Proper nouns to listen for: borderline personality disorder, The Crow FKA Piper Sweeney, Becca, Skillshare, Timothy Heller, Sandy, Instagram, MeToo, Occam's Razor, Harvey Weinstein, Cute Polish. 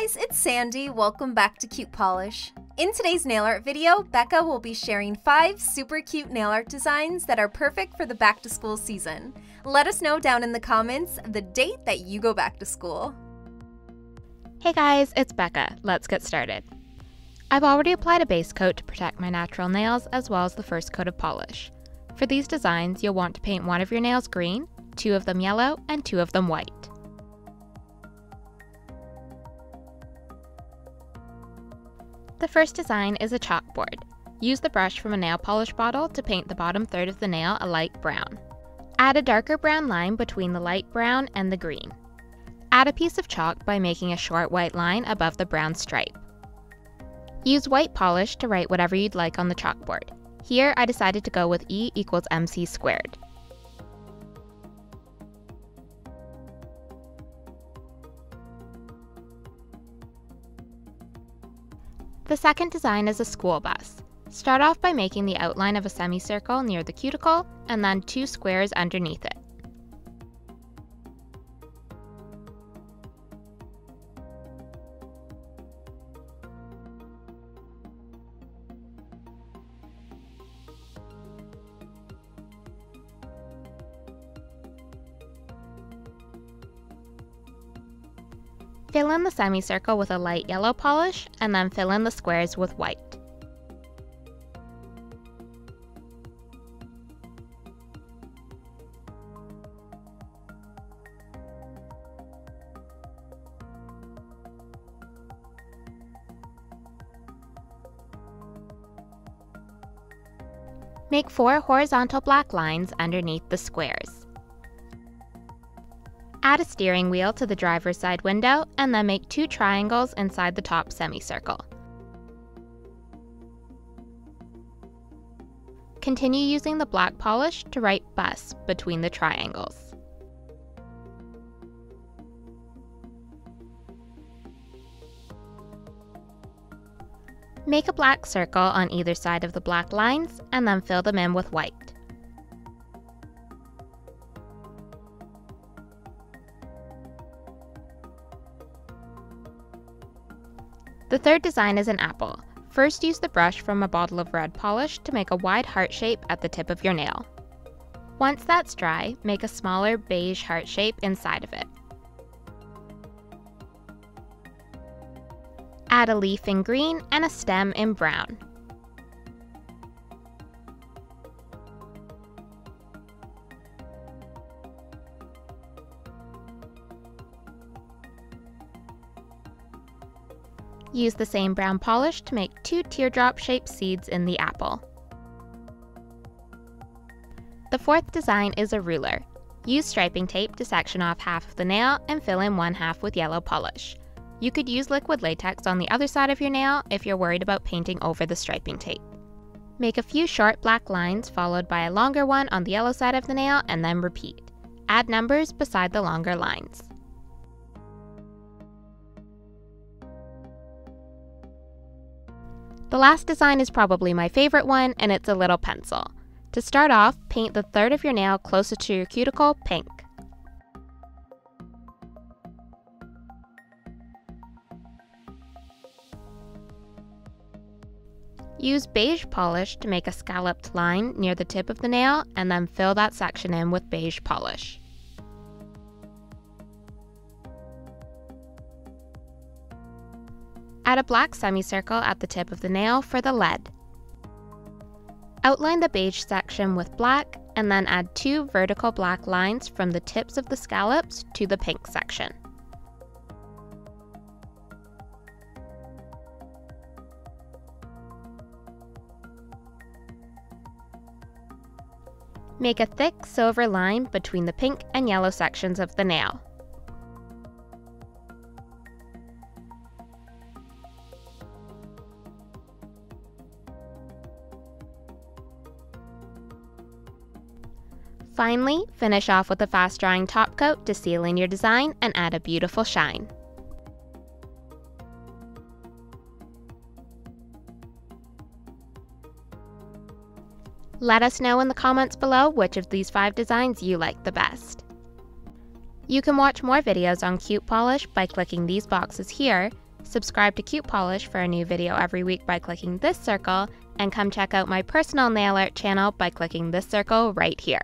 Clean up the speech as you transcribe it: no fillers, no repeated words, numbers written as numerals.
guys, it's Sandy. Welcome back to Cute Polish. In today's nail art video, Becca will be sharing 5 super cute nail art designs that are perfect for the back to school season. Let us know down in the comments the date that you go back to school. Hey guys, it's Becca. Let's get started. I've already applied a base coat to protect my natural nails as well as the first coat of polish. For these designs, you'll want to paint one of your nails green, 2 of them yellow, and 2 of them white. The first design is a chalkboard. Use the brush from a nail polish bottle to paint the bottom third of the nail a light brown. Add a darker brown line between the light brown and the green. Add a piece of chalk by making a short white line above the brown stripe. Use white polish to write whatever you'd like on the chalkboard. Here, I decided to go with E equals MC squared. The second design is a school bus. Start off by making the outline of a semicircle near the cuticle and then 2 squares underneath it. Fill in the semicircle with a light yellow polish, and then fill in the squares with white. Make 4 horizontal black lines underneath the squares. Add a steering wheel to the driver's side window and then make 2 triangles inside the top semicircle. Continue using the black polish to write bus between the triangles. Make a black circle on either side of the black lines and then fill them in with white. The third design is an apple. First, use the brush from a bottle of red polish to make a wide heart shape at the tip of your nail. Once that's dry, make a smaller beige heart shape inside of it. Add a leaf in green and a stem in brown. Use the same brown polish to make 2 teardrop-shaped seeds in the apple. The fourth design is a ruler. Use striping tape to section off half of the nail and fill in 1/2 with yellow polish. You could use liquid latex on the other side of your nail if you're worried about painting over the striping tape. Make a few short black lines followed by a longer one on the yellow side of the nail and then repeat. Add numbers beside the longer lines. The last design is probably my favorite one, and it's a little pencil. To start off, paint the third of your nail closest to your cuticle pink. Use beige polish to make a scalloped line near the tip of the nail, and then fill that section in with beige polish. Add a black semicircle at the tip of the nail for the lead. Outline the beige section with black and then add 2 vertical black lines from the tips of the scallops to the pink section. Make a thick silver line between the pink and yellow sections of the nail. Finally, finish off with a fast-drying top coat to seal in your design and add a beautiful shine. Let us know in the comments below which of these 5 designs you like the best. You can watch more videos on Cute Polish by clicking these boxes here, Subscribe to Cute Polish for a new video every week by clicking this circle, and come check out my personal nail art channel by clicking this circle right here.